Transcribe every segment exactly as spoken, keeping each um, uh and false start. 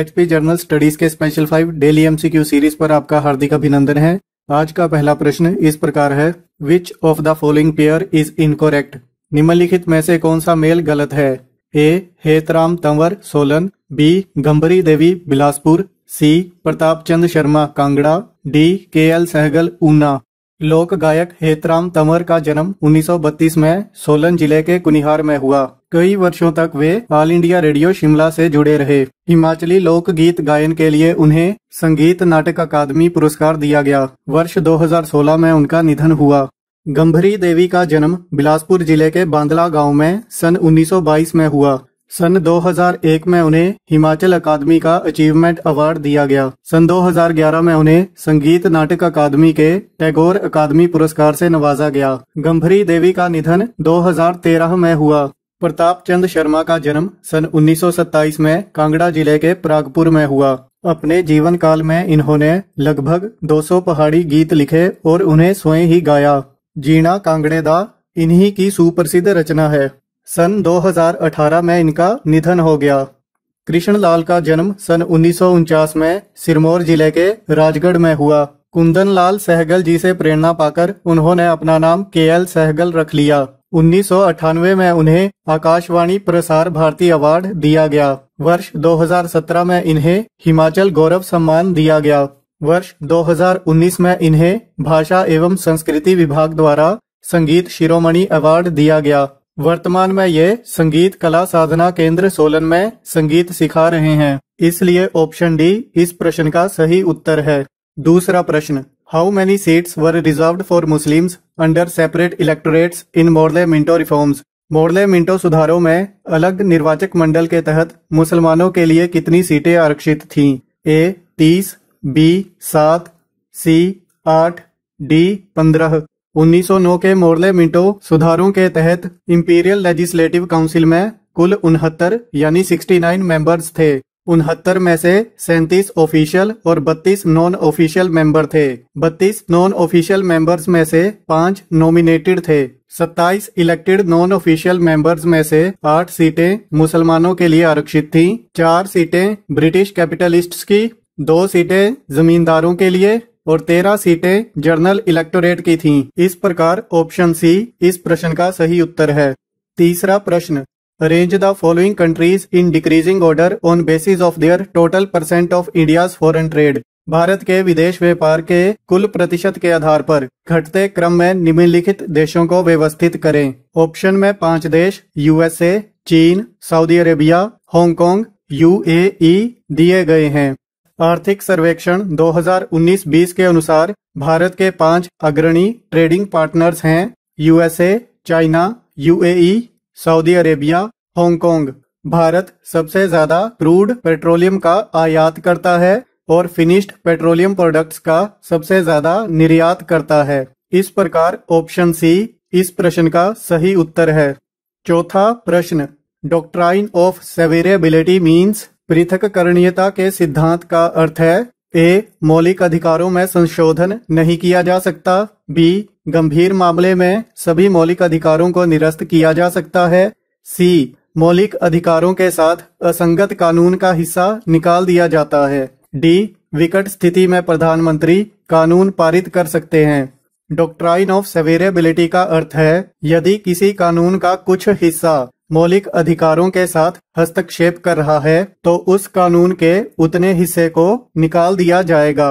HP general studies के special five daily MCQ series पर आपका हार्दिक अभिनंदन है। आज का पहला प्रश्न इस प्रकार है, which of the following pair is incorrect? निम्नलिखित में से कौन सा मेल गलत है? A Hetram Tanwar Solan, B Gambhari Devi Bilaspur, C Pratap Chand Sharma Kangra, D K L Saigal Una. लोक गायक हेतराम तंवर का जन्म उन्नीस सौ बत्तीस में सोलन जिले के कुनिहार में हुआ। कई वर्षों तक वे ऑल इंडिया रेडियो शिमला से जुड़े रहे। हिमाचली लोकगीत गायन के लिए उन्हें संगीत नाटक अकादमी पुरस्कार दिया गया। वर्ष दो हज़ार सोलह में उनका निधन हुआ। गंभरी देवी का जन्म बिलासपुर जिले के बांदला गांव में सन उन्नीस सौ बाईस में हुआ। सन दो हज़ार एक में उन्हें हिमाचल अकादमी का अचीवमेंट अवार्ड दिया गया। सन दो हज़ार ग्यारह में उन्हें संगीत नाटक अकादमी के टैगोर अकादमी पुरस्कार से नवाजा गया। गंभरी देवी का निधन दो हज़ार तेरह में हुआ। प्रताप चंद शर्मा का जन्म सन उन्नीस सौ सत्ताईस में कांगड़ा जिले के प्रागपुर में हुआ। अपने जीवन काल में इन्होंने लगभग दो सौ पहाड़ी गीत लिखे और उन्हें स्वयं ही गाया। जीना कांगड़े दा इन्हीं की सुप्रसिद्ध रचना है। सन दो हज़ार अठारह में इनका निधन हो गया। कृष्णलाल का जन्म सन उन्नीस सौ उनचास में सिरमौर जिले के राजगढ़ में हुआ। कुंदन लाल सहगल जी से प्रेरणा पाकर उन्होंने अपना नाम के एल सहगल रख लिया। उन्नीस सौ अट्ठानवे में उन्हें आकाशवाणी प्रसार भारती अवार्ड दिया गया। वर्ष दो हज़ार सत्रह में इन्हें हिमाचल गौरव सम्मान दिया गया। वर्ष दो हज़ार उन्नीस में इन्हें भाषा एवं संस्कृति विभाग द्वारा संगीत शिरोमणि अवार्ड दिया गया। वर्तमान में ये संगीत कला साधना केंद्र सोलन में संगीत सिखा रहे हैं, इसलिए ऑप्शन डी इस प्रश्न का सही उत्तर है। दूसरा प्रश्न, how many seats were reserved for Muslims under separate electorates in Morley Minto reforms? Morley Minto सुधारों में अलग निर्वाचक मंडल के तहत मुसलमानों के लिए कितनी सीटें आरक्षित थीं? ए तीस, बी सात, सी आठ, डी पंद्रह। उन्नीस सौ नौ के मोर्ले मिंटो सुधारों के तहत इंपीरियल लेजिस्लेटिव काउंसिल में कुल उनहत्तर यानी उनहत्तर मेंबर्स थे। उनहत्तर में से सैंतीस ऑफिशियल और बत्तीस नॉन ऑफिशियल मेंबर थे। बत्तीस नॉन ऑफिशियल मेंबर्स में से पाँच नॉमिनेटेड थे। सत्ताईस इलेक्टेड नॉन ऑफिशियल मेंबर्स में से आठ सीटें मुसलमानों के लिए आरक्षित थीं, चार सीटें ब्रिटिश कैपिटलिस्ट्स की, दो सीटें जमींदारों के लिए और तेरह सीटें जनरल इलेक्टोरेट की थीं। इस प्रकार ऑप्शन सी इस प्रश्न का सही उत्तर है। तीसरा प्रश्न, arrange the following countries in decreasing order on basis of their total percent of India's foreign trade. Bharat के विदेश व्यापार के कुल प्रतिशत के आधार पर घटते क्रम में निम्नलिखित देशों को व्यवस्थित करें। ऑप्शन में पांच देश यूएसए, चीन, सऊदी अरेबिया, हांगकांग, यूएई दिए गए हैं। आर्थिक सर्वेक्षण दो हज़ार उन्नीस बीस के अनुसार भारत के पांच अग्रणी ट्रेडिंग पार्टनर्स हैं USA, China, UAE, Saudi Arabia, Hong Kong. Bharat सबसे ज्यादा क्रूड पेट्रोलियम का आयात करता है और फिनिश्ड पेट्रोलियम प्रोडक्ट्स का सबसे ज्यादा निर्यात करता है। इस प्रकार ऑप्शन सी इस प्रश्न का सही उत्तर है। चौथा प्रश्न, डॉक्ट्राइन ऑफ सेवरेबिलिटी मीन्स पृथक्करणीयता के सिद्धांत का अर्थ है। ए मौलिक अधिकारों में संशोधन नहीं किया जा सकता, बी गंभीर मामले में सभी मौलिक अधिकारों को निरस्त किया जा सकता है, सी मौलिक अधिकारों के साथ असंगत कानून का हिस्सा निकाल दिया जाता है, डी विकट स्थिति में प्रधानमंत्री कानून पारित कर सकते हैं। डॉक्ट्राइन ऑफ सेवरेबिलिटी का अर्थ है यदि किसी कानून का कुछ हिस्सा मौलिक अधिकारों के साथ हस्तक्षेप कर रहा है तो उस कानून के उतने हिस्से को निकाल दिया जाएगा,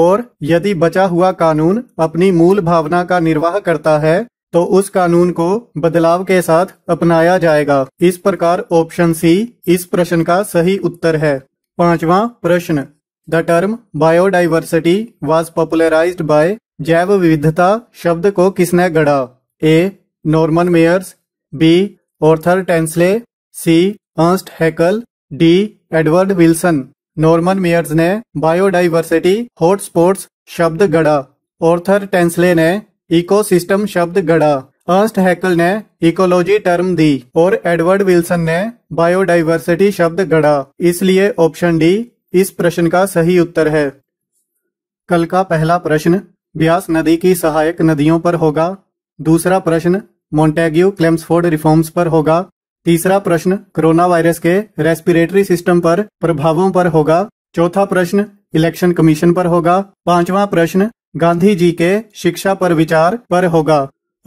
और यदि बचा हुआ कानून अपनी मूल भावना का निर्वाह करता है तो उस कानून को बदलाव के साथ अपनाया जाएगा। इस प्रकार ऑप्शन सी इस प्रश्न का सही उत्तर है। पांचवा प्रश्न, the term biodiversity was popularised by जैव विविधता शब्द को किसने गढ़ा? A Norman Myers, B Arthur Tansley, C Ernst Haeckel, D Edward Wilson. Norman Myers ने बायोडाइवर्सिटी हॉटस्पॉट्स शब्द गढ़ा। आर्थर टेंसले ने इकोसिस्टम शब्द गढ़ा। अर्न्स्ट हैकल ने इकोलॉजी टर्म दी और एडवर्ड विल्सन ने बायोडाइवर्सिटी शब्द गढ़ा। इसलिए ऑप्शन डी इस प्रश्न का सही उत्तर है। कल का पहला प्रश्न ब्यास नदी की सहायक नदियों पर होगा। दूसरा प्रश्न मोंटेग्यू क्लेम्सफोर्ड रिफॉर्म्स पर होगा। तीसरा प्रश्न कोरोना वायरस के रेस्पिरेटरी सिस्टम पर प्रभावों पर होगा। चौथा प्रश्न इलेक्शन कमीशन पर होगा। पांचवा प्रश्न गांधी जी के शिक्षा पर विचार पर होगा।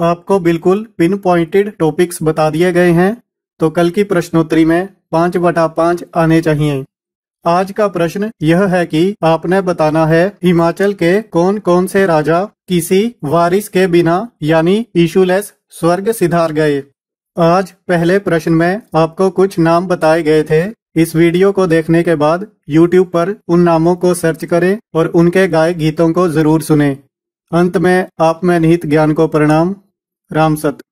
आपको बिल्कुल पिन पॉइंटेड टॉपिक्स बता दिए गए हैं, तो कल की प्रश्नोत्तरी में पांच बटा पांच आने चाहिए। आज का प्रश्न यह है कि आपने बताना है हिमाचल के कौन कौन से राजा किसी वारिस के बिना यानी इशूलेस स्वर्ग सिधार गए। आज पहले प्रश्न में आपको कुछ नाम बताए गए थे। इस वीडियो को देखने के बाद यूट्यूब पर उन नामों को सर्च करें और उनके गाए गीतों को जरूर सुनें। अंत में आप में निहित ज्ञान को प्रणाम। राम सत।